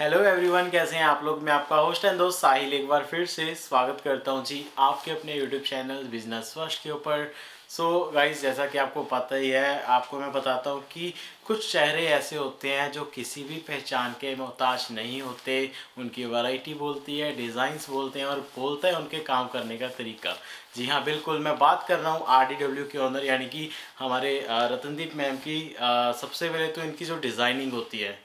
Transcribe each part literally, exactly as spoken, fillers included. Hello everyone, कैसे हैं आप लोग। मैं आपका होस्ट एंड दोस्त साहिल एक बार फिर से स्वागत करता हूं जी आपके अपने यूट्यूब चैनल बिजनेस फर्स्ट के ऊपर। सो गाइस, जैसा कि आपको पता ही है, आपको मैं बताता हूं कि कुछ चेहरे ऐसे होते हैं जो किसी भी पहचान के मोहताज नहीं होते। उनकी वैरायटी बोलती है, डिज़ाइंस बोलते हैं और बोलता है उनके काम करने का तरीका। जी हाँ, बिल्कुल मैं बात कर रहा हूँ आरडीडब्ल्यू के ऑनर यानी कि हमारे रतनदीप मैम की। सबसे पहले तो इनकी जो डिज़ाइनिंग होती है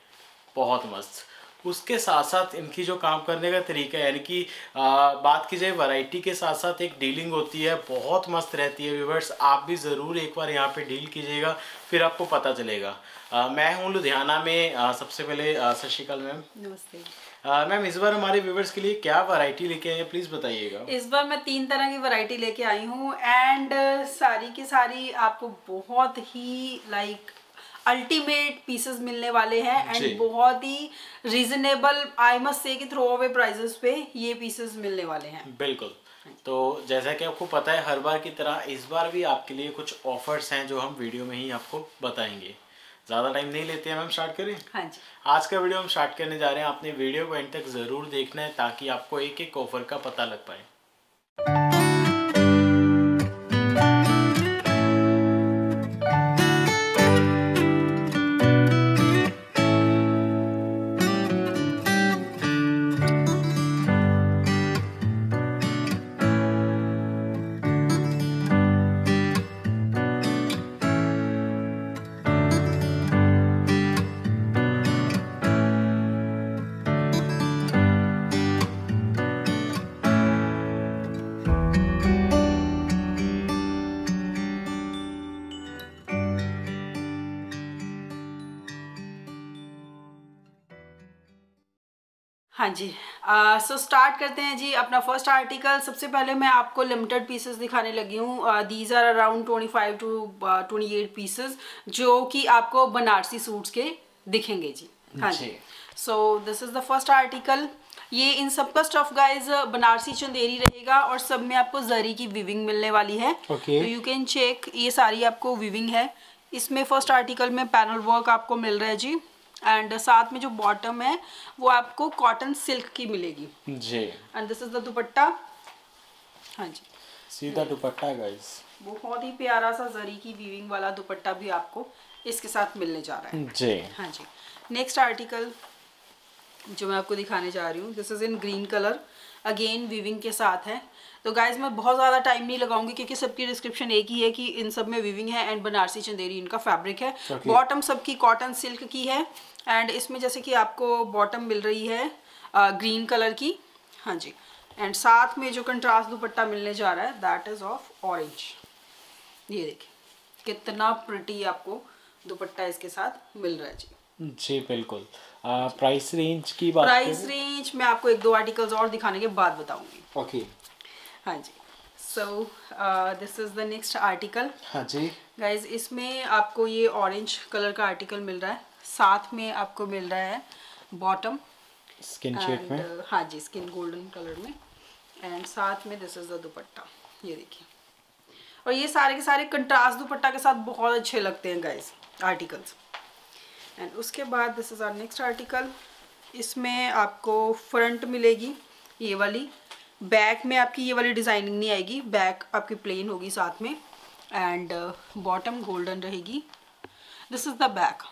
बहुत मस्त, उसके साथ साथ इनकी जो काम करने का तरीका है यानी कि बात की जाए वैरायटी के साथ साथ एक डीलिंग होती है बहुत मस्त रहती है। व्यूअर्स, आप भी ज़रूर एक बार यहाँ पे डील कीजिएगा, फिर आपको पता चलेगा। आ, मैं हूँ लुधियाना में। आ, सबसे पहले सत श्री अकाल मैम। नमस्ते मैम। इस बार हमारे व्यूवर्स के लिए क्या वैरायटी लेके आई है, प्लीज़ बताइएगा। इस बार मैं तीन तरह की वैरायटी लेके आई हूँ एंड सारी की सारी आपको बहुत ही लाइक अल्टीमेट पीसेस मिलने वाले हैं एंड बहुत ही रीजनेबल आई मस्ट से कि थ्रो अवे प्राइजेस पे ये पीसेस मिलने वाले हैं। बिल्कुल, तो जैसा कि आपको पता है हर बार की तरह इस बार भी आपके लिए कुछ ऑफर्स हैं जो हम वीडियो में ही आपको बताएंगे। ज़्यादा टाइम नहीं लेते हैं मैम, स्टार्ट करें। हाँ जी, आज का वीडियो हम स्टार्ट करने जा रहे हैं। आपने वीडियो को एंड तक ज़रूर देखना है ताकि आपको एक एक ऑफर का पता लग पाए। हाँ जी, सो uh, स्टार्ट so करते हैं जी अपना फर्स्ट आर्टिकल। सबसे पहले मैं आपको लिमिटेड पीसेस दिखाने लगी हूँ। These are around twenty five to twenty eight pieces जो कि आपको बनारसी सूट्स के दिखेंगे जी। हाँ जी, so this is the first article. ये इन सब का स्टफ गाइज बनारसी चंदेरी रहेगा और सब में आपको जरी की विविंग मिलने वाली है। तो यू कैन चेक, ये सारी आपको विविंग है। इसमें फर्स्ट आर्टिकल में पैनल वर्क आपको मिल रहा है जी एंड साथ में जो बॉटम है वो आपको कॉटन सिल्क की मिलेगी जी। And this is the dupatta. हाँ जी, सीधा दुपट्टा गाइस, बहुत ही प्यारा सा जरी की वीविंग वाला दुपट्टा भी आपको इसके साथ मिलने जा रहा है जी। हाँ जी, नेक्स्ट आर्टिकल जो मैं आपको दिखाने जा रही हूँ this is in green colour, again weaving के साथ है। तो गाइज मैं बहुत ज़्यादा टाइम नहीं लगाऊंगी क्योंकि सबकी डिस्क्रिप्शन एक ही है कि इन सब में वीविंग है एंड बनारसी चंदेरी इनका फैब्रिक है। बॉटम सबकी कॉटन सिल्क की है एंड इसमें जैसे कि आपको बॉटम मिल रही है ग्रीन कलर की। हाँ जी, एंड साथ में जो कंट्रास्ट दुपट्टा मिलने जा रहा है दैट इज़ ऑफ ऑरेंज। ये देखिए कितना प्रिटी आपको दुपट्टा इसके साथ मिल रहा है जी। जी बिल्कुल, प्राइस रेंज की बात, प्राइस रेंज मैं आपको एक दो आर्टिकल्स और दिखाने के बाद बताऊंगी। Okay okay. हाँ जी, so this is the next article. हाँ जी गाइज, इसमें आपको ये ऑरेंज कलर का आर्टिकल मिल रहा है, साथ में आपको मिल रहा है बॉटम स्किन शेप में। हाँ जी, स्किन गोल्डन कलर में एंड साथ में दिस इज द दुपट्टा, ये देखिए। और ये सारे के सारे कंट्रास्ट दुपट्टा के साथ बहुत अच्छे लगते हैं गाइज आर्टिकल्स। एंड उसके बाद this is our next article. इसमें आपको फ्रंट मिलेगी ये वाली, बैक में आपकी ये वाली डिज़ाइनिंग नहीं आएगी, बैक आपकी प्लेन होगी साथ में एंड बॉटम गोल्डन रहेगी। दिस इज द बैक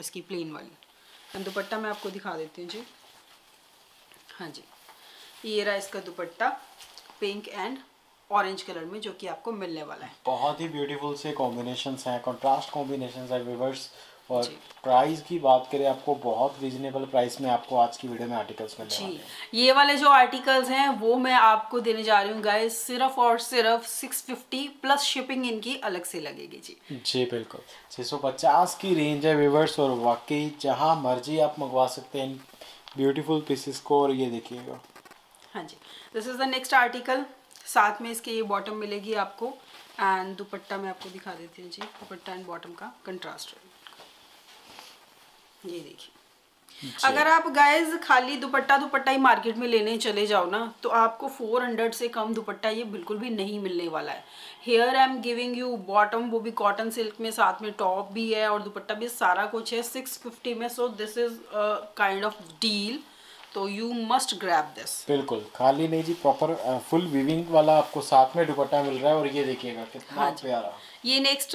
इसकी प्लेन वाली। एंड दुपट्टा मैं आपको दिखा देती हूँ जी। हाँ जी, ये रहा इसका dupatta pink and orange colour में जो कि आपको मिलने वाला है। बहुत ही ब्यूटीफुल से कॉम्बिनेशंस हैं, कंट्रास्ट कॉम्बिनेशंस हैं व्यूअर्स। और प्राइस की बात करें, आपको बहुत रीजनेबल प्राइस में आपको आज की वीडियो में आर्टिकल्स मिलने वाले हैं। ये वाले जो आर्टिकल्स हैं वो मैं आपको देने जा रही हूँ गाइस सिर्फ और सिर्फ सिक्स फिफ्टी प्लस शिपिंग इनकी अलग से लगेगी जी। जी बिल्कुल, छह सौ पचास की रेंज है व्यूअर्स और वाकई जहाँ मर्जी आप मंगवा सकते हैं ब्यूटीफुल पीसेस को। और ये देखिएगा। हाँ जी, this is the next article. साथ में इसके ये बॉटम मिलेगी आपको एंड दुपट्टा मैं आपको दिखा देती हूँ जी। दुपट्टा एंड बॉटम का कंट्रास्ट, ये देखिए। अगर आप गाइस खाली दुपट्टा दुपट्टा ही मार्केट में लेने चले जाओ ना तो आपको चार सौ से कम दुपट्टा ये बिल्कुल भी नहीं मिलने वाला है। Here I am giving you bottom, वो भी कॉटन सिल्क में, साथ में टॉप भी है और दुपट्टा भी, सारा कुछ है सिक्स फिफ्टी में। So this is a kind of deal, तो यू मस्ट ग्रैब दिस। बिल्कुल खाली नहीं जी, प्रॉपर फुल वीविंग वाला आपको साथ में दुपट्टा मिल रहा है और ये देखिएगा कितना हाँ प्यारा। ये नेक्स्ट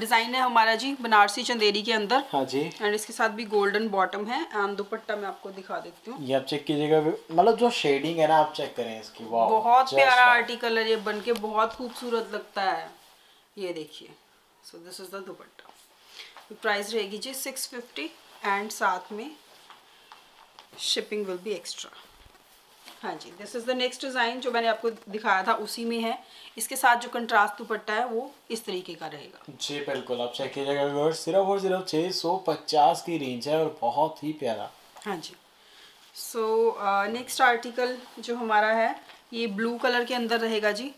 डिजाइन है हमारा जी बनारसी चंदेरी के अंदर। हाँ जी, एंड इसके साथ भी गोल्डन बॉटम है एंड दुपट्टा मैं आपको दिखा देती हूँ। ये आप चेक कीजिएगा, मतलब जो शेडिंग है ना आप चेक करें इसकी, वाह बहुत प्यारा आर्टिकल है, ये बन के बहुत खूबसूरत लगता है। ये देखिए, so this is the dupatta, price रहेगी जी सिक्स फिफ्टी एंड साथ में शिपिंग विल बी एक्स्ट्रा। हाँ जी, this is the next design जो मैंने आपको दिखाया था उसी में है। इसके साथ जो कंट्रास्ट दुपट्टा है वो इस तरीके का रहेगा जी। बिल्कुल आप चेक कीजिएगा, सिर्फ और सिर्फ छः सौ पचास की रेंज है और बहुत ही प्यारा। हाँ जी, सो नेक्स्ट आर्टिकल जो हमारा है ये ब्लू कलर के अंदर रहेगा जी।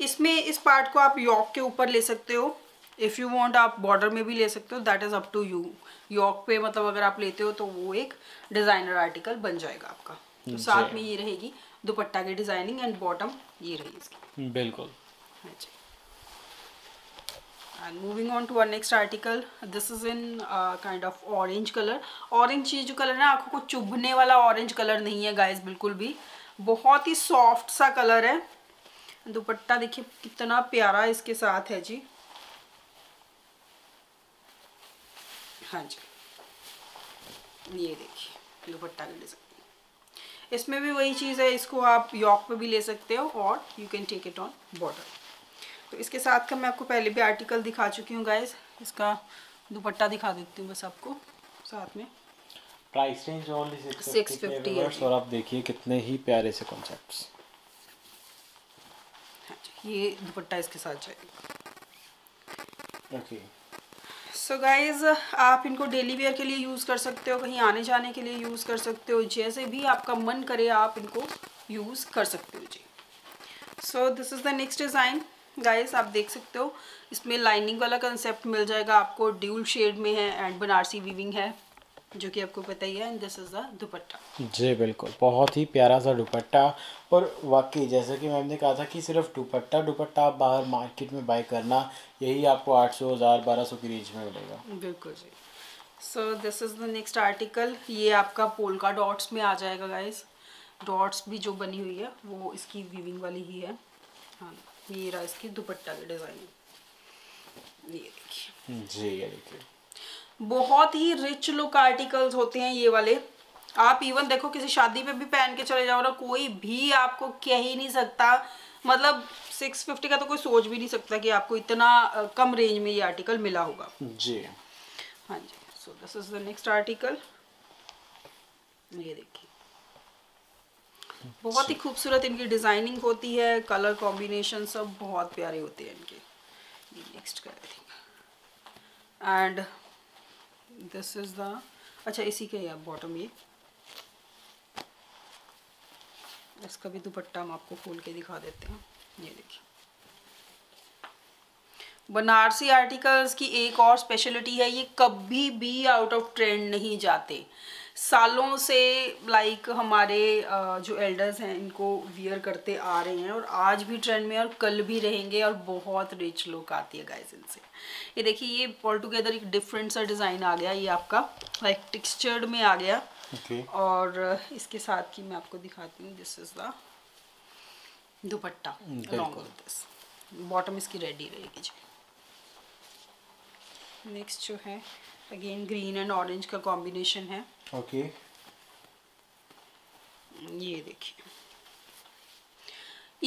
इसमें इस पार्ट को आप यॉक के ऊपर ले सकते हो, इफ़ यू वांट आप बॉर्डर में भी ले सकते हो, that is up to you. Yoke पे मतलब अगर आप लेते हो तो वो एक डिज़ाइनर आर्टिकल बन जाएगा आपका। तो साथ में ये रहेगी दुपट्टा की डिजाइनिंग एंड बॉटम ये रहेगी इसकी। बिल्कुल हाँ जी। And moving on to our next article, this is in kind of orange colour. Orange ये जो कलर है ना आँखों को चुभने वाला ऑरेंज कलर नहीं है गाइज, बिल्कुल भी, बहुत ही सॉफ्ट सा कलर है। दुपट्टा देखिए कितना प्यारा इसके साथ है जी। हाँ जी, ये देखिए दुपट्टा का डिज़ाइन, इसमें भी वही चीज़ है, इसको आप यॉक पे भी ले सकते हो और you can take it on border. तो इसके साथ का मैं आपको पहले भी आर्टिकल दिखा चुकी हूँ गाइज, इसका दुपट्टा दिखा देती हूँ बस आपको। साथ में price range only six fifty और आप देखिए कितने ही प्यारे से कॉन्सेप्ट्स। हाँ जी, ये दुपट्टा इसके साथ जाएगा। ओके सो so गाइज़, आप इनको डेली वेयर के लिए यूज़ कर सकते हो, कहीं आने जाने के लिए यूज़ कर सकते हो, जैसे भी आपका मन करे आप इनको यूज़ कर सकते हो जी। So this is the next design guys, आप देख सकते हो इसमें लाइनिंग वाला कंसेप्ट मिल जाएगा आपको, ड्यूल शेड में है एंड बनारसी वीविंग है जो कि आपको पता ही है। And this is the dupatta जी। बिल्कुल बहुत ही प्यारा सा दुपट्टा, और वाकई जैसा कि मैम ने कहा था कि सिर्फ दुपट्टा दुपट्टा आप बाहर मार्केट में बाय करना, यही आपको आठ सौ, हज़ार, बारह सौ की रेंज में मिलेगा। बिल्कुल जी। So this is the next article, ये आपका पोलका डॉट्स में आ जाएगा गाइस। डॉट्स भी जो बनी हुई है वो इसकी वीविंग वाली ही है। हाँ, ये रहा इसकी दुपट्टा का डिज़ाइन, ये देखिए जी। ये देखिए बहुत ही रिच लुक आर्टिकल्स होते हैं ये वाले, आप इवन देखो किसी शादी पे भी पहन के चले जाओ ना, कोई भी आपको कह ही नहीं सकता, मतलब सिक्स फिफ्टी का तो कोई सोच भी नहीं सकता कि आपको इतना कम रेंज में ये आर्टिकल मिला होगा जी। हाँ जी, so this is the next article, ये देखिए बहुत ही खूबसूरत इनकी डिजाइनिंग होती है, कलर कॉम्बिनेशन सब बहुत प्यारे होते हैं इनके। नेक्स्ट कर देंगे एंड दिस इज द, अच्छा इसी के यार बॉटम, ये इसका भी दुपट्टा हम आपको खोल के दिखा देते हैं। ये देखिए बनारसी आर्टिकल्स की एक और स्पेशलिटी है, ये कभी भी आउट ऑफ ट्रेंड नहीं जाते। सालों से लाइक हमारे जो एल्डर्स हैं इनको वियर करते आ रहे हैं और आज भी ट्रेंड में और कल भी रहेंगे, और बहुत रिच लुक आती है गाइस इनसे। ये देखिए ये ऑल टुगेदर एक डिफरेंट सा डिज़ाइन आ गया, ये आपका लाइक टेक्सचर्ड में आ गया। okay. और इसके साथ की मैं आपको दिखाती हूँ, this is the dupatta along with this, bottom इसकी रेडी रहेगी जी। नेक्स्ट जो है अगेन ग्रीन एंड ऑरेंज का कॉम्बिनेशन है। Okay okay. ये देखिए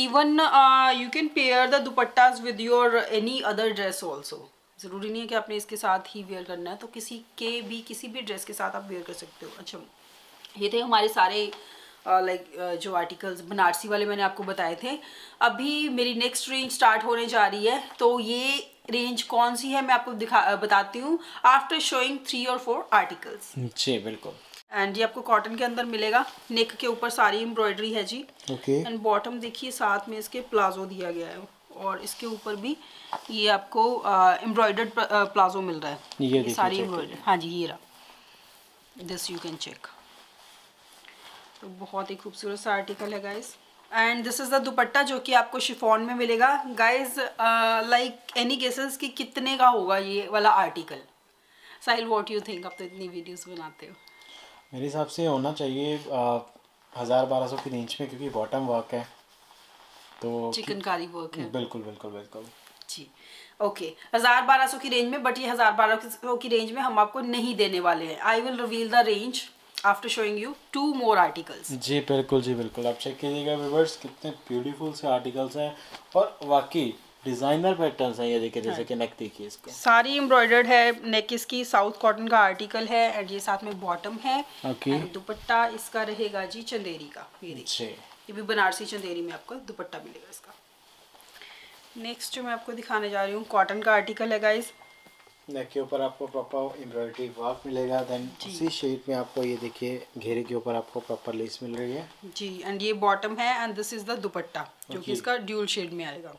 even you can pair the dupattas with your any other dress also, ज़रूरी नहीं है कि आपने इसके साथ ही वेयर करना है, तो किसी के भी किसी भी ड्रेस के साथ आप वेयर कर सकते हो। अच्छा, ये थे हमारे सारे लाइक uh, like, uh, जो आर्टिकल्स बनारसी वाले मैंने आपको बताए थे। अभी मेरी नेक्स्ट रेंज स्टार्ट होने जा रही है, तो ये रेंज कौन सी है मैं आपको दिखा बताती हूँ आफ्टर शोइंग थ्री और फोर आर्टिकल्स जी। बिल्कुल एंड ये आपको कॉटन के अंदर मिलेगा, नेक के ऊपर सारी एम्ब्रॉयडरी है जी। ओके एंड बॉटम देखिए साथ में इसके प्लाजो दिया गया है, और इसके ऊपर भी ये आपको एम्ब्रॉयडर्ड प्लाजो मिल रहा है, ये, ये सारी एम्ब्रॉयडरी। हाँ जी, ये रहा दिस यू कैन चेक। तो बहुत ही खूबसूरत सा आर्टिकल है guys. And this is the dupatta जो कि आपको शिफॉन में मिलेगा गाइज। लाइक एनी गेसेस कि कितने का होगा ये वाला article? Sahil, what you think? आप तो इतनी वीडियोस बनाते हो। मेरे हिसाब से होना चाहिए हज़ार बारह सौ की रेंज में, क्योंकि बॉटम वर्क है तो चिकनकारी वर्क है। बिल्कुल बिल्कुल बिल्कुल जी, ओके। हज़ार बारह सौ की रेंज में, बट ये हज़ार बारह सौ की रेंज में हम आपको नहीं देने वाले हैं। I will reveal the range after showing you two more articles. जी बिल्कुल जी बिल्कुल, आप चेक कीजिएगा व्यूअर्स, कितने ब्यूटीफुल से आर्टिकल्स हैं और वाकई डिजाइनर पैटर्न्स हैं। ये देखिए, जैसे कि नेक देखिए इसका, सारी एम्ब्रॉयडर्ड है नेक इसकी। साउथ कॉटन का आर्टिकल है एंड ये साथ में बॉटम है। ओके, दुपट्टा इसका रहेगा जी चंदेरी का। ये देखिए, ये भी बनारसी चंदेरी में आपको दुपट्टा मिलेगा इसका। नेक्स्ट मैं आपको दिखाने जा रही हूँ कॉटन का आर्टिकल है गाइज। नेक के ऊपर आपको प्रॉपर एम्ब्रॉयडरी वर्क मिलेगा। देन इसी शेड में आपको ये देखिए घेरे के ऊपर आपको प्रॉपर लेस मिल रही है जी। एंड ये बॉटम है and this is the dupatta जो कि इसका ड्यूल शेड में आएगा।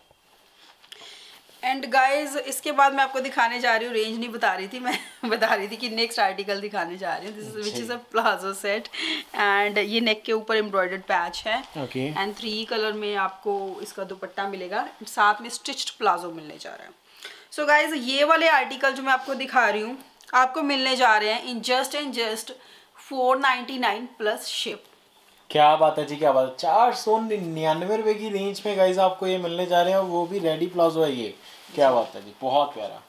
एंड गाइज इसके बाद मैं आपको दिखाने जा रही हूँ, रेंज नहीं बता रही थी मैं, बता रही थी कि नेक्स्ट आर्टिकल दिखाने जा रही हूँ। This is which is a palazzo set and ये नेक के ऊपर एम्ब्रॉयडर्ड पैच है एंड थ्री कलर में आपको इसका दुपट्टा मिलेगा, साथ में स्टिच्ड प्लाजो मिलने जा रहा है। सो so गाइज ये वाले आर्टिकल जो मैं आपको दिखा रही हूँ आपको मिलने जा रहे हैं in just and just four ninety nine plus ship. क्या बात है जी, क्या बात है। चार सौ निन्यानवे रुपये की रेंज में गाइज आपको ये मिलने जा रहे हैं, वो भी रेडी प्लाजो है ये। क्या बात है जी, बहुत प्यारा।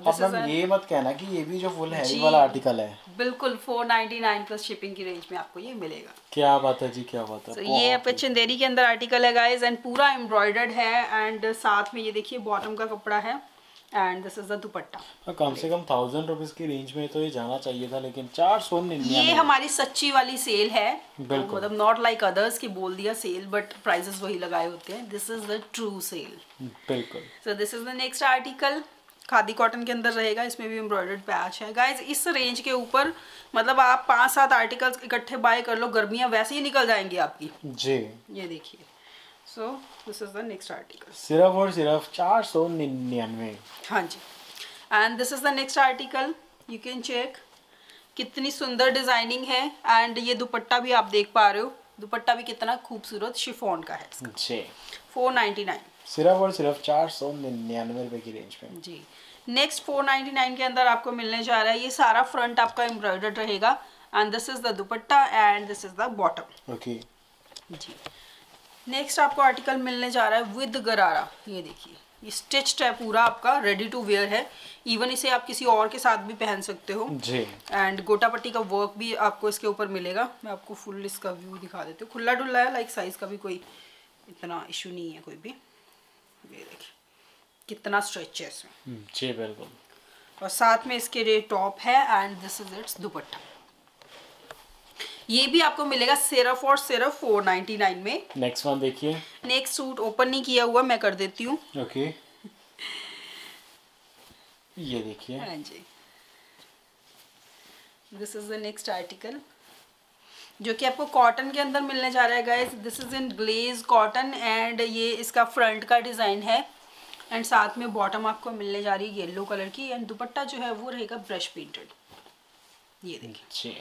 अब हम ये मत कहना कि ये भी जो फुल हैवी वाला आर्टिकल है, बिल्कुल चार सौ निन्यानवे प्लस शिपिंग की रेंज में आपको ये मिलेगा। क्या बात है जी, क्या बात है। so ये आपका चंदेरी के अंदर आर्टिकल है गाइस एंड पूरा एम्ब्रॉयडर्ड है एंड साथ में ये देखिए बॉटम का कपड़ा है and this is the dupatta. कम से कम थाउजेंड रुपीज की रेंज में तो ये जाना चाहिए था, लेकिन चार सौ निन्यानवे। ये हमारी सच्ची वाली सेल है, मतलब नॉट लाइक अदर्स की बोल दिया सेल बट प्राइसेस वही लगाए होते हैं। This is the true sale, बिल्कुल। So this is the next article, khadi cotton के अंदर रहेगा, इसमें भी एम्ब्रॉयडर्ड पैच है गाइज। इस रेंज के ऊपर मतलब आप पाँच सात आर्टिकल्स इकट्ठे बाय कर लो, गर्मियाँ वैसे ही निकल जाएंगी आपकी जी। ये देखिए, so this is the next article, सिर्फ और सिर्फ चार सौ निन्यानवे। हाँ जी, and this is the next article, you can check कितनी सुंदर डिजाइनिंग है। एंड ये दुपट्टा भी आप देख पा रहे हो, दुपट्टा भी कितना खूबसूरत शिफॉन का है इसका। जी, चार सौ निन्यानवे सिर्फ और सिर्फ चार सौ निन्यानवे रुपए की रेंज में जी। नेक्स्ट चार सौ निन्यानवे के अंदर आपको मिलने जा रहा है, ये सारा फ्रंट आपका एम्ब्रॉयडर्ड रहेगा and this is the dupatta and this is the bottom. Okay जी, नेक्स्ट आपको आर्टिकल मिलने जा रहा है विद गरारा। ये देखिए, ये स्टिच्ड है पूरा आपका, रेडी टू वेयर है। इवन इसे आप किसी और के साथ भी पहन सकते हो जी। एंड गोटा पट्टी का वर्क भी आपको इसके ऊपर मिलेगा। मैं आपको फुल इसका व्यू दिखा देती हूँ, खुला डुल्ला है, लाइक साइज का भी कोई इतना इशू नहीं है कोई भी। ये देखिए कितना स्ट्रेच है इसमें जी, बिल्कुल। और साथ में इसके लिए टॉप है and this is its dupatta. ये भी आपको मिलेगा सिर्फ और सिर्फ चार सौ निन्यानवे में। नेक्स्ट वन देखिए, नेक्स्ट सूट ओपन नहीं किया हुआ, मैं कर देती हूँ। Okay okay. ये देखिए, हाँ जी, this is the next article जो कि आपको कॉटन के अंदर मिलने जा रहा है guys. This is in glaze cotton and ये इसका फ्रंट का डिजाइन है एंड साथ में बॉटम आपको मिलने जा रही है येलो कलर की एंड दुपट्टा जो है वो रहेगा ब्रश पेंटेड। ये देखिए,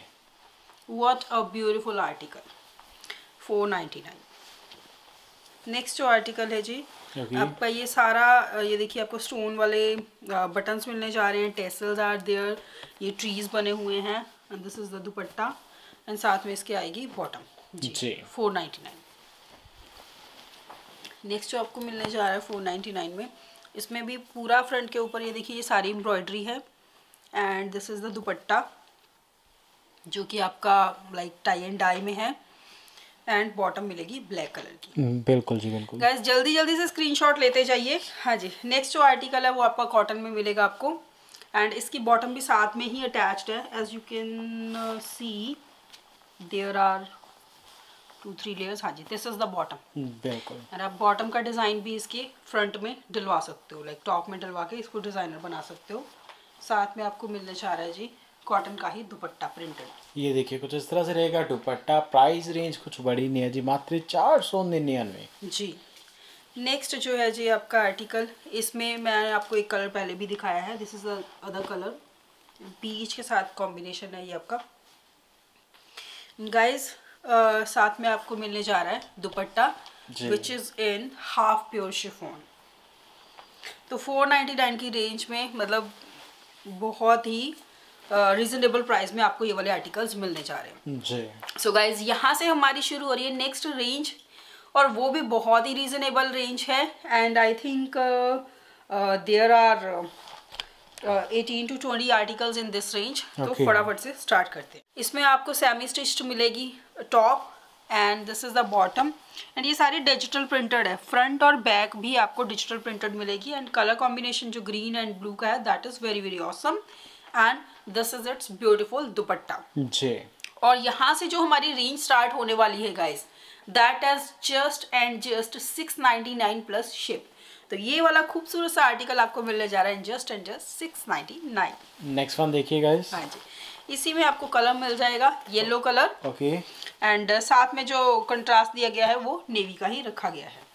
व्हाट अ ब्यूटीफुल आर्टिकल, चार सौ निन्यानवे। नेक्स्ट जो आर्टिकल है जी आपका, ये सारा ये देखिए आपको स्टोन वाले बटन्स मिलने जा रहे हैं, टेसल्स आर देयर, ये ट्रीज बने हुए हैं and this is the dupatta and साथ में इसके आएगी बॉटम जी, चार सौ निन्यानवे। नेक्स्ट जो आपको मिलने जा रहा है चार सौ निन्यानवे में, इसमें भी पूरा फ्रंट के ऊपर ये देखिए ये सारी एम्ब्रॉयडरी है and this is the dupatta जो कि आपका लाइक टाई एंड डाई में है एंड बॉटम मिलेगी ब्लैक कलर की। बिल्कुल जी बिल्कुल। गाइस जल्दी जल्दी से स्क्रीनशॉट लेते जाइए। हाँ जी, नेक्स्ट जो आर्टिकल है वो आपका कॉटन में मिलेगा आपको एंड इसकी बॉटम भी साथ में ही अटैच्ड है। As you can see there are two three layers. हाँ जी, दिस इज द बॉटम, बिल्कुल। एंड आप बॉटम का डिज़ाइन भी इसके फ्रंट में डलवा सकते हो, लाइक टॉप में डलवा के इसको डिज़ाइनर बना सकते हो। साथ में आपको मिलने जा रहा है जी कॉटन का ही दुपट्टा प्रिंटेड। ये देखिए कुछ इस तरह से रहेगा दुपट्टा। प्राइस रेंज कुछ बड़ी नहीं है जी, मात्र चार सौ निन्यानवे जी। नेक्स्ट जो है जी आपका आर्टिकल, इसमें मैंने आपको एक कलर पहले भी दिखाया है, दिस इज अदर कलर, बीच के साथ कॉम्बिनेशन है ये आपका। गाइज uh, साथ में आपको मिलने जा रहा है dupatta which is in half pure chiffon. तो फोर नाइन्टी नाइन की रेंज में मतलब बहुत ही रिजनेबल uh, प्राइस में आपको ये वाले आर्टिकल्स मिलने जा रहे हैं जी। सो गाइज यहाँ से हमारी शुरू हो रही है नेक्स्ट रेंज और वो भी बहुत ही रिजनेबल रेंज है। And I think there are eighteen to twenty articles in this range. तो फटाफट से स्टार्ट करते हैं। इसमें आपको सेमी स्टिच्ड मिलेगी top and this is the bottom and ये सारे डिजिटल प्रिंटेड है। फ्रंट और बैक भी आपको डिजिटल प्रिंटेड मिलेगी एंड कलर कॉम्बिनेशन जो ग्रीन एंड ब्लू का है that is very very awesome and this is it's beautiful dupatta जी। और यहाँ से जो हमारी रेंज स्टार्ट होने वाली है guys that is just and just six ninety nine plus ship. तो ये वाला खूबसूरत सा आर्टिकल आपको मिलने जा रहा है just and just six ninety nine. Next one देखिए गाइस। हाँ जी, इसी में आपको कलर मिल जाएगा येलो कलर। ओके एंड साथ में जो कंट्रास्ट दिया गया है वो नेवी का ही रखा गया है।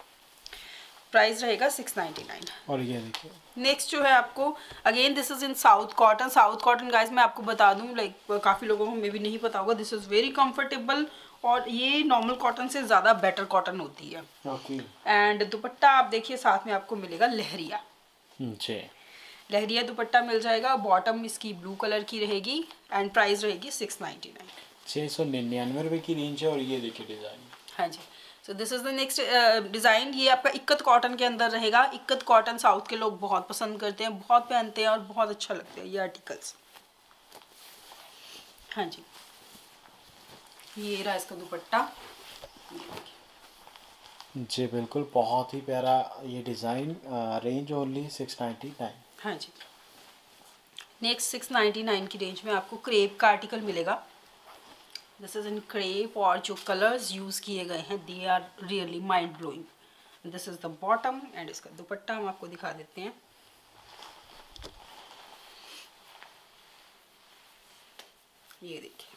प्राइस रहेगा सिक्स नाइन्टी नाइन। और ये देखिए नेक्स्ट जो है आपको again this is in south cotton. South cotton guys मैं आपको बता दूं लाइक काफ़ी लोगों को मे भी नहीं पता होगा, दिस इज़ वेरी कंफर्टेबल और ये नॉर्मल कॉटन से ज़्यादा बेटर कॉटन होती है। ओके एंड दुपट्टा आप देखिए साथ में आपको मिलेगा लहरिया जी। लहरिया दुपट्टा मिल जाएगा। बॉटम इसकी ब्लू कलर की रहेगी एंड प्राइस रहेगी सिक्स नाइन्टी नाइन। छः सौ निन्यानवे रुपये की रेंज है। और ये देखिए डिज़ाइन। हाँ जी, so this is the next design. ये आपका इक्कत कॉटन के अंदर रहेगा। इक्कत कॉटन साउथ के लोग बहुत पसंद करते हैं, बहुत पहनते हैं और बहुत अच्छा लगता है ये आर्टिकल्स। हाँ जी, ये रहा इसका दुपट्टा जी। बिल्कुल बहुत ही प्यारा ये design. Range only six ninety nine. हाँ जी, नेक्स्ट सिक्स नाइन्टी नाइन की रेंज में आपको क्रेप का आर्टिकल मिलेगा। दिस इज इन क्रेप और जो कलर्स यूज़ किए गए हैं they are really mind blowing. This is the bottom and इसका दुपट्टा हम आपको दिखा देते हैं। ये देखिए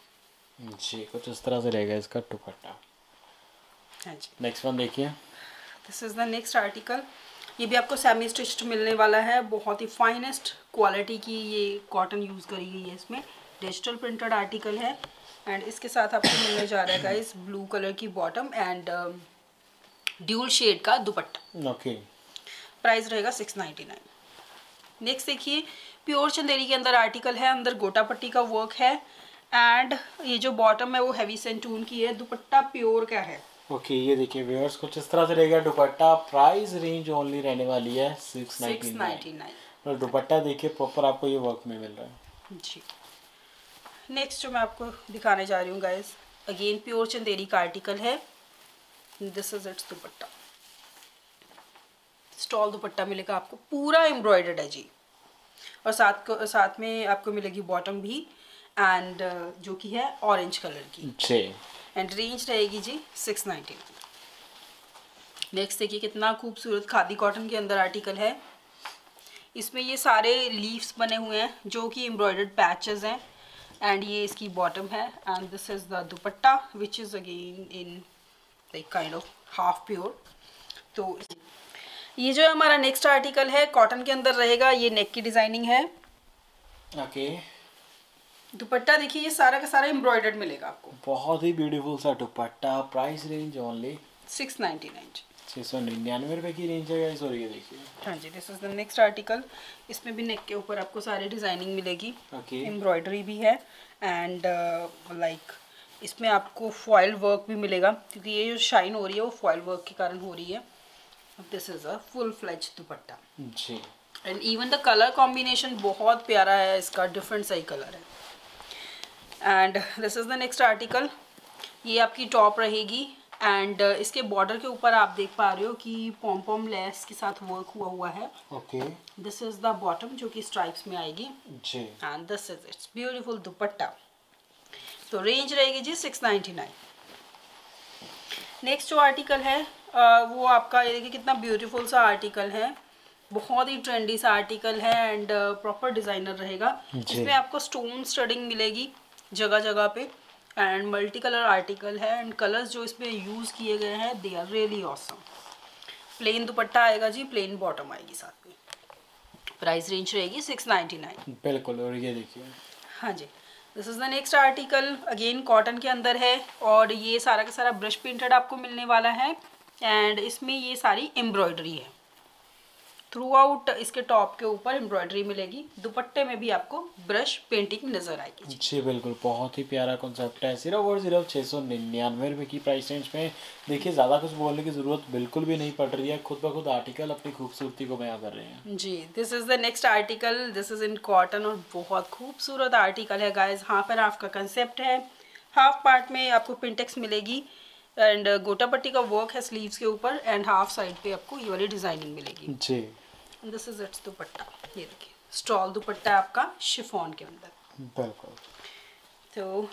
जी, कुछ इस तरह से रहेगा इसका दुपट्टा। हाँ जी, नेक्स्ट वन देखिए। This is the next article. ये भी आपको सेमी स्टिच्ड मिलने वाला है। बहुत ही फाइनेस्ट क्वालिटी की ये कॉटन यूज़ करी गई है। इसमें डिजिटल प्रिंटेड आर्टिकल है एंड इसके साथ आपको मिलने जा रहा है गाइस ब्लू कलर की बॉटम एंड ड्यूल शेड का दुपट्टा। ओके, प्राइस रहेगा सिक्स नाइन्टी नाइन। नेक्स्ट देखिए, प्योर चंदेरी के अंदर आर्टिकल है। अंदर गोटा पट्टी का वर्क है एंड ये जो बॉटम है वो हैवी सेंटून की है। दुपट्टा प्योर का है। ओके okay, ये देखिए व्यूअर्स कुछ इस तरह से रहेगा दुपट्टा। प्राइस रेंज ओनली रहने वाली है सिक्स नाइन्टी नाइन। और दुपट्टा देखिए प्रॉपर आपको ये वर्क में मिल रहा है जी। नेक्स्ट जो मैं आपको दिखाने जा रही हूँ गाइस अगेन प्योर चंदेरी का आर्टिकल है। This is its dupatta. Stole dupatta मिलेगा आपको, पूरा एम्ब्रॉयडर्ड है जी। और साथ को साथ में आपको मिलेगी बॉटम भी एंड uh, जो कि है ऑरेंज कलर की जी। एंड रेंज रहेगी जी सिक्स नाइन्टी। नेक्स्ट देखिए कितना खूबसूरत खादी कॉटन के अंदर आर्टिकल है। इसमें ये सारे लीव्स बने हुए हैं जो कि एम्ब्रॉयडर्ड पैचेस हैं एंड ये इसकी बॉटम है and this is the dupatta which is again in like kind of half pure. तो ये जो हमारा नेक्स्ट आर्टिकल है कॉटन के अंदर रहेगा। ये नेक की डिज़ाइनिंग है। Okay okay. दुपट्टा देखिए ये सारा का सारा एम्ब्रॉयडर्ड मिलेगा आपको। बहुत ही ब्यूटीफुल सा dupatta. Price range only six ninety nine. छः सौ निन्यानवे रुपये की रेंज है। सॉरी ये देखिए। हाँ जी, this is the next article. इसमें भी नेक के ऊपर आपको सारी डिजाइनिंग मिलेगी। ओके, एम्ब्रॉयडरी भी है एंड लाइक इसमें आपको फॉयल वर्क भी मिलेगा क्योंकि ये जो शाइन हो रही है वो फॉयल वर्क के कारण हो रही है। This is a full fledge dupatta जी। And even the colour combination बहुत प्यारा है इसका, डिफरेंट सा ही कलर है। And this is the next article. ये आपकी टॉप रहेगी एंड uh, इसके बॉर्डर के ऊपर आप देख पा रहे हो कि पॉम पॉम लेस के साथ वर्क हुआ हुआ है। Okay, this is the bottom जो कि स्ट्राइप्स में आएगी जी। And this is it's beautiful dupatta. तो रेंज रहेगी जी सिक्स नाइन्टी नाइन। नेक्स्ट जो आर्टिकल है uh, वो आपका ये देखिए कितना ब्यूटीफुल सा आर्टिकल है। बहुत ही ट्रेंडी सा आर्टिकल है एंड प्रॉपर डिज़ाइनर रहेगा। इसमें आपको स्टोन स्टडिंग मिलेगी जगह जगह पे एंड मल्टी कलर आर्टिकल है एंड कलर्स जो इसमें यूज़ किए गए हैं they are really awesome. Plain dupatta आएगा जी, प्लेन बॉटम आएगी साथ में। प्राइस रेंज रहेगी सिक्स नाइन्टी नाइन। बिल्कुल, और ये देखिए। हाँ जी, this is the next article, again cotton के अंदर है और ये सारा का सारा ब्रश प्रिंटेड आपको मिलने वाला है एंड इसमें ये सारी एम्ब्रॉयडरी है थ्रू आउट, इसके टॉप के ऊपर एम्ब्रॉयडरी मिलेगी, दुपट्टे में भी आपको ब्रश पेंटिंग नजर आएगी। जी बिल्कुल, बहुत ही प्यारा कॉन्सेप्ट है। सिर्फ और सिर्फ छः सौ निन्यानवे रुपये की प्राइस रेंज में, देखिए ज़्यादा कुछ बोलने की ज़रूरत बिल्कुल भी नहीं पड़ रही है, खुद ब खुद आर्टिकल अपनी खूबसूरती को बयां कर रहे हैं। जी this is the next article, this is in cotton और बहुत खूबसूरत आर्टिकल है गाइज। हाफ एंड हाफ का कंसेप्ट है, हाफ पार्ट में आपको पिंटेक्स मिलेगी एंड गोटा पट्टी का वर्क है स्लीव्स के ऊपर एंड हाफ साइड पे आपको ये वाली डिजाइनिंग मिलेगी। जी दिस इज इट्स दुपट्टा, ये देखिए स्टॉल दुपट्टा है आपका शिफॉन के अंदर। बिल्कुल, तो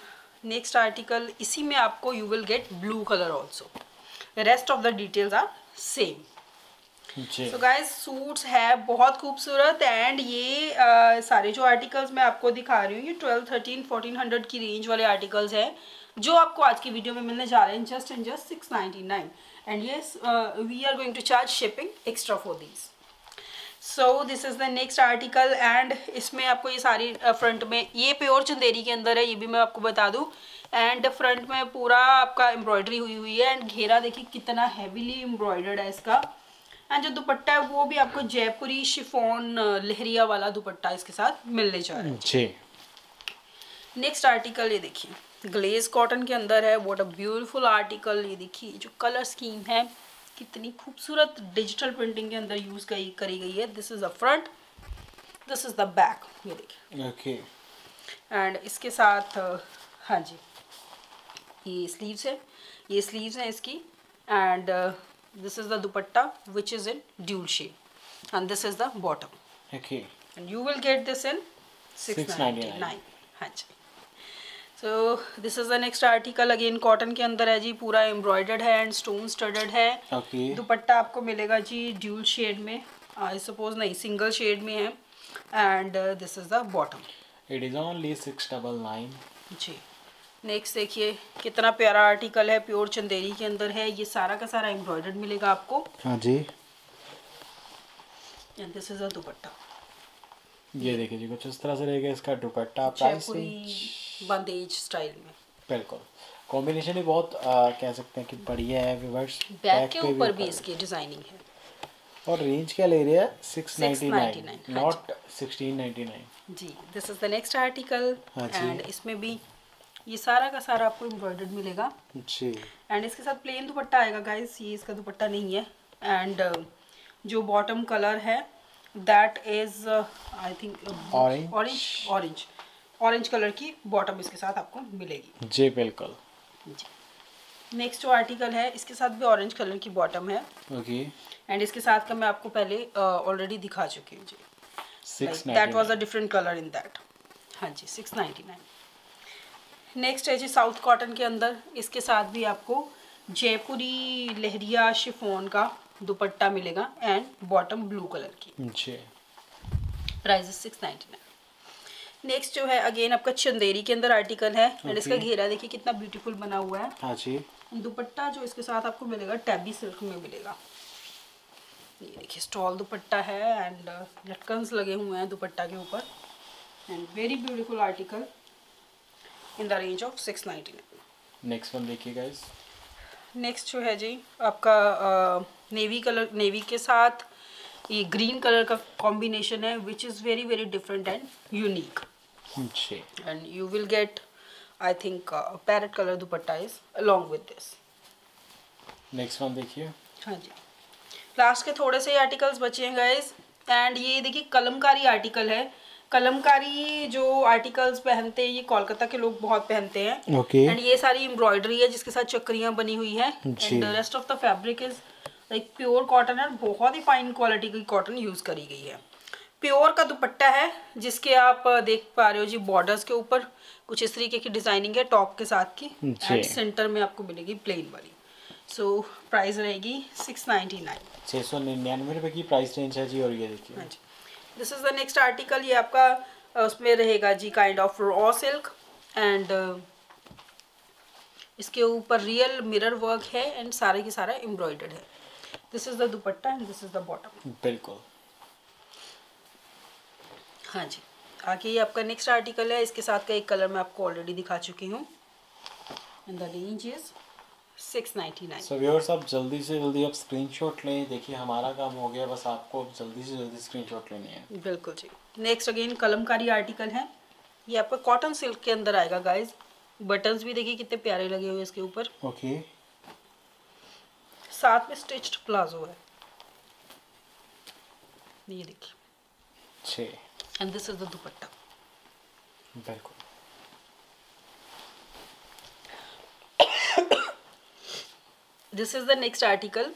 नेक्स्ट आर्टिकल, इसी में आपको you will get blue colour also, rest of the details are same. So guys suits है बहुत खूबसूरत एंड ये आ, सारे जो आर्टिकल्स मैं आपको दिखा रही हूँ ये ट्वेल्व थर्टीन फोर्टीन हंड्रेड की रेंज वाले आर्टिकल्स हैं जो आपको आज की वीडियो में मिलने जा रहे हैं just and just six ninety nine and yes we are going to charge shipping extra for this. So this is the next article and इसमें आपको ये सारी फ्रंट uh, में ये प्योर चंदेरी के अंदर है, ये भी मैं आपको बता दूँ एंड फ्रंट में पूरा आपका एम्ब्रॉयडरी हुई हुई है एंड घेरा देखिए कितना हैवीली एम्ब्रॉयडर्ड है इसका एंड जो दुपट्टा है वो भी आपको जयपुरी शिफॉन लहरिया वाला दुपट्टा इसके साथ मिलने जा रहा है। जी नेक्स्ट आर्टिकल, ये देखिए ग्लेज कॉटन के अंदर है, व्हाट अ ब्यूटीफुल आर्टिकल। ये देखिए जो कलर स्कीम है कितनी खूबसूरत डिजिटल प्रिंटिंग के अंदर यूज करी गई है। This is the front, this is the back, ये देखिए ओके एंड इसके साथ हाँ जी ये स्लीव्स है, ये स्लीव्स हैं इसकी and this is the dupatta which is in dual shade and this is the bottom okay and you will get this in six ninety nine. हाँ जी, so this is the next article, again cotton के अंदर है जी, पूरा embroidered है and stone studded है। okay. Dupatta आपको मिलेगा जी ड्यूल शेड में, आई सपोज नहीं सिंगल शेड में है and this is the bottom, it is only six double nine. जी नेक्स्ट देखिए कितना प्यारा आर्टिकल है, प्योर चंदेरी के अंदर है, ये सारा का सारा एम्ब्रॉयडर्ड मिलेगा आपको। हाँ जी and this is the dupatta, ये देखिए जी कुछ इस तरह से रहेगा इसका दुपट्टा, जयपुरी बंदेज स्टाइल में। बिल्कुल कॉम्बिनेशन ही बहुत आ, कह सकते हैं कि बढ़िया है व्यूअर्स, बैक के ऊपर भी इसकी डिजाइनिंग है और रेंज क्या ले रही है six ninety nine not sixteen ninety nine. जी this is the next article and इसमें भी ये सारा का सारा आपको एम्ब्रॉयडर्ड मिलेगा। जी एंड इसके साथ प्लेन दुपट्टा आएगा गाइस, ये इसका दुपट्टा नहीं है एंड जो बॉटम कलर है that is I think orange, orange orange colour की बॉटम इसके साथ आपको मिलेगी। जी बिल्कुल, नेक्स्ट जो आर्टिकल है इसके साथ भी ऑरेंज कलर की बॉटम है ओके एंड इसके साथ का मैं आपको पहले ऑलरेडी uh, दिखा चुकी हूँ जी, that was a different colour in that. हाँ जी सिक्स नाइन्टी नाइन। नेक्स्ट है जी साउथ कॉटन के अंदर, इसके साथ भी आपको जयपुरी लहरिया शिफॉन का दुपट्टा मिलेगा एंड बॉटम ब्लू कलर की। जी price six ninety nine. Next जो है अगेन आपका चंदेरी के अंदर आर्टिकल है एंड okay. इसका घेरा देखिए कितना ब्यूटीफुल बना हुआ है। हाँ जी दुपट्टा जो इसके साथ आपको मिलेगा टैबी सिल्क में मिलेगा, ये देखिए स्टॉल दुपट्टा है एंड लटकन्स लगे हुए हैं दुपट्टा के ऊपर and very beautiful article in the range of six ninety nine. Next one देखिए गाइस, नेक्स्ट जो है जी आपका नेवी कलर, नेवी के साथ ये ग्रीन कलर का कॉम्बिनेशन है which is very very different and unique and you will get I think parrot colour dupatta is along with this. Next one देखिए, हाँ जी लास्ट के थोड़े से आर्टिकल्स बचे हैं गाइस एंड ये देखिए कलमकारी आर्टिकल है। कलमकारी जो आर्टिकल्स पहनते हैं ये कोलकाता के लोग बहुत पहनते हैं एंड okay. ये सारी एम्ब्रॉयडरी है जिसके साथ चक्रियाँ बनी हुई है and the rest of the fabric is like pure cotton है, बहुत ही फाइन क्वालिटी की कॉटन यूज़ करी गई है। प्योर का दुपट्टा है जिसके आप देख पा रहे हो जी बॉर्डर्स के ऊपर कुछ इस तरीके की डिजाइनिंग है टॉप के साथ की एंड सेंटर में आपको मिलेगी प्लेन वाली। सो so, प्राइस रहेगी सिक्स नाइन्टी नाइन, छः सौ निन्यानवे रुपये की प्राइस रेंज है जी। और ये देखिए हाँ जी this is the next article, ये आपका उसमें रहेगा जी kind of raw silk and इसके ऊपर रियल मिरर वर्क है एंड सारे के सारा एम्ब्रॉयडर्ड है। This is the dupatta and this is the bottom. बिल्कुल हाँ जी आगे ये आपका नेक्स्ट आर्टिकल है, इसके साथ का एक कलर मैं आपको ऑलरेडी दिखा चुकी हूँ। And the range is six ninety nine. So viewers आप जल्दी से जल्दी आप स्क्रीनशॉट लें। देखिए हमारा काम हो गया, बस आपको जल्दी से जल्दी स्क्रीनशॉट लेनी है। बिल्कुल जी। नेक्स्ट अगेन कलमकारी आर्टिकल है, ये आपका कॉटन सिल्क के अंदर आएगा गाइज। बटन्स भी देखिए कितने प्यारे लगे हुए इसके ऊपर। Okay okay. साथ में स्टिच्ड प्लाजो है, ये देखिए छे। And this is the dupatta. बिल्कुल this is the next article.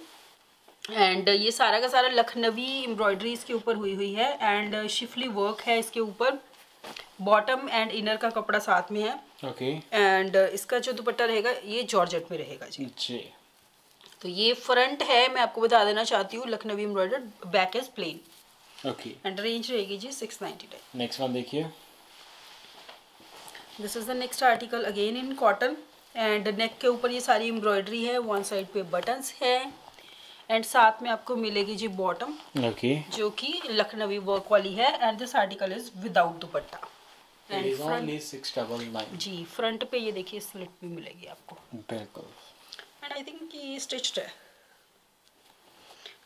And ये सारा का सारा लखनवी एम्ब्रॉयडरी इसके ऊपर हुई हुई है एंड शिफली वर्क है इसके ऊपर। बॉटम एंड इनर का कपड़ा साथ में है। Okay okay. एंड इसका जो दुपट्टा रहेगा ये जॉर्जेट में रहेगा जी जी। तो ये फ्रंट है, मैं आपको बता देना चाहती हूँ, Lucknowi embroidered, back is plain. Okay and range रहेगी जी six ninety nine. Next one देखिए, this is the next article again in cotton. And neck के ऊपर ये सारी एम्ब्रॉयडरी है, वन साइड पे बटन्स है एंड साथ में आपको मिलेगी जी बॉटम okay. जो कि लखनवी वर्क वाली है। And this article is without dupatta and front जी, फ्रंट पे ये देखिए स्लिट भी मिलेगी आपको। बिल्कुल। एंड आई थिंक ये स्टिच्ड है,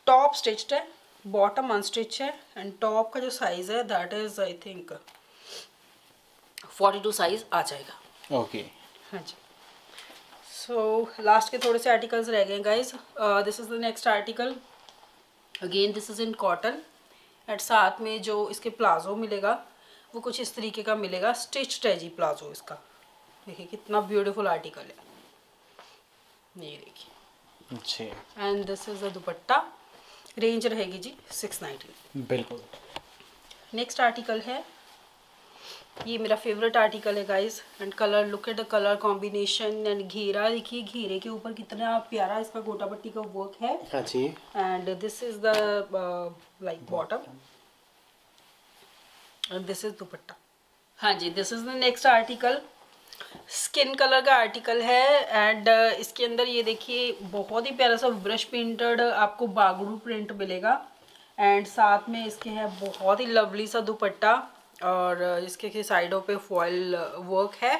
टॉप स्टिच्ड है, बॉटम अनस्टिच है एंड टॉप का जो साइज है that is I think forty two size आ जाएगा। Okay okay. हाँ जी। सो लास्ट के थोड़े से आर्टिकल्स रह गए guys. This is the next article again, this is in cotton and साथ में जो इसके प्लाजो मिलेगा वो कुछ इस तरीके का मिलेगा, स्टिच्ड है जी प्लाजो इसका। देखिए कितना ब्यूटीफुल आर्टिकल है, ये देखिए अच्छा। And this is the dupatta, range रहेगी जी सिक्स नाइन्टी। बिल्कुल। नेक्स्ट आर्टिकल है, ये मेरा फेवरेट आर्टिकल है guys. And colour, look at the colour combination and घेरा देखिए, घेरे के ऊपर कितना प्यारा इसका गोटा पट्टी का वर्क है। हाँ जी। And this is the like bottom and this is dupatta. हाँ जी, this is the next article, skin colour का आर्टिकल है। एंड इसके अंदर ये देखिए बहुत ही प्यारा सा ब्रश प्रिंटेड आपको बागड़ू प्रिंट मिलेगा एंड साथ में इसके है बहुत ही लवली सा दुपट्टा और इसके साइडों पे फॉइल वर्क है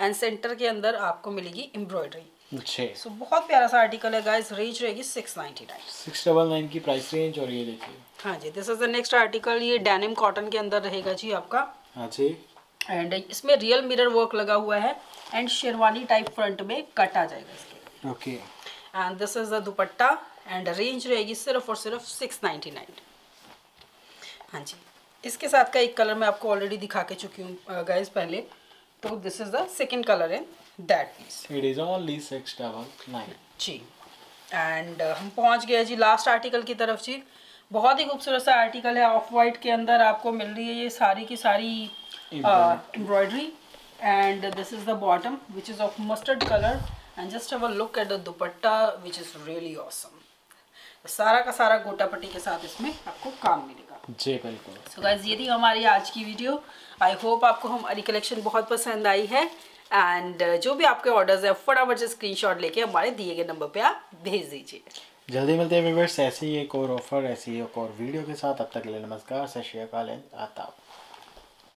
एंड सेंटर के अंदर आपको मिलेगी एम्ब्रॉयडरी। अच्छे। सो बहुत प्यारा सा आर्टिकल है गाइस, रेंज रहेगी सिक्स नाइन्टी नाइन की प्राइस रेंज। और ये देखिए हाँ जी, this is the next article, ये डेनिम कॉटन के अंदर रहेगा जी आपका। हाँ जी। एंड इसमें रियल मिरर वर्क लगा हुआ है एंड शेरवानी टाइप फ्रंट में कट आ जाएगा इसके। Okay. And this is the dupatta and range रहेगी सिर्फ और सिर्फ सिक्स नाइन्टी नाइन। हाँ जी, इसके साथ का एक कलर मैं आपको ऑलरेडी दिखा के चुकी हूँ गाइस पहले। तो this is the second colour in that piece, it is only six ninety nine जी। एंड हम पहुँच गए जी लास्ट आर्टिकल की तरफ जी। बहुत ही खूबसूरत सा आर्टिकल है, ऑफ वाइट के अंदर आपको मिल रही है ये सारी की सारी embroidery. And this is the bottom which is of mustard colour and just have a look at the dupatta which is really awesome. सारा का सारा गोटा पट्टी के साथ इसमें आपको काम मिलेगा जी। बिल्कुल। सो गाइस ये थी हमारी आज की वीडियो। आई होप आपको हमारी कलेक्शन बहुत पसंद आई है एंड जो भी आपके ऑर्डर्स है फटाफट से स्क्रीनशॉट लेके हमारे दिए गए नंबर पे आप भेज दीजिए। जल्दी मिलते हैं व्यूअर्स ऐसे ही एक और ऑफर, ऐसी एक और वीडियो के साथ। अब तक के लिए नमस्कार, सत श्री अकाल, आदाब।